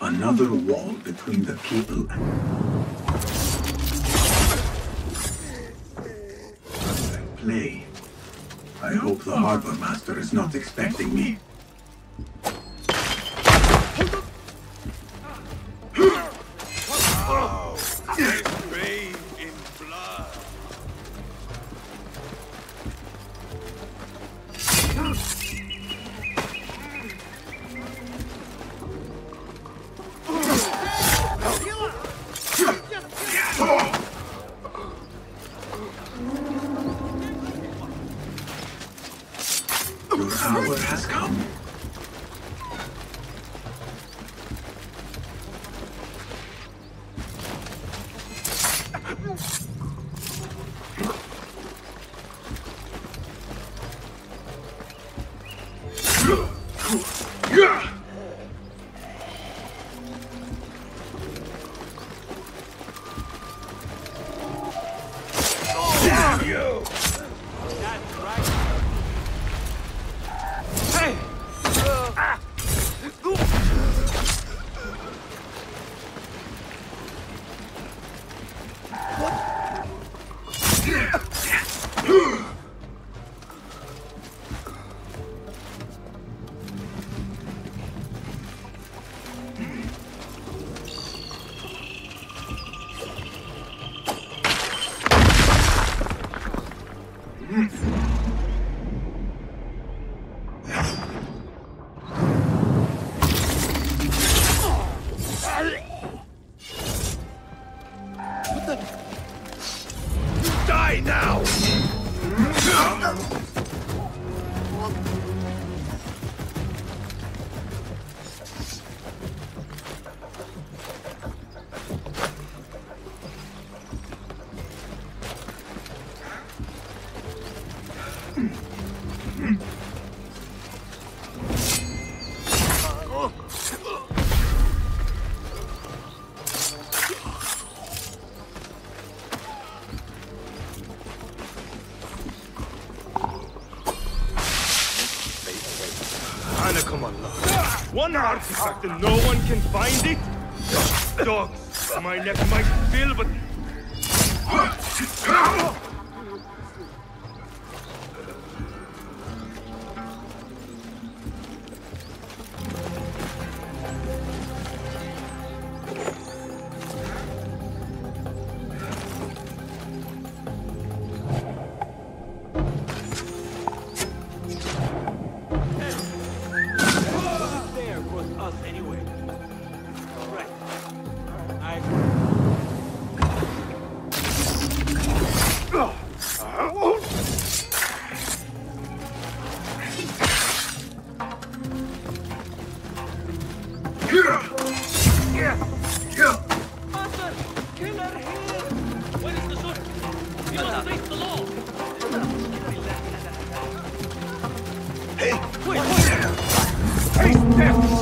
Another wall between the people and play. I hope the harbor master is not expecting me. One artifact and no one can find it? Dogs, my neck might fill, but... Hey! Wait! Hey! Hey!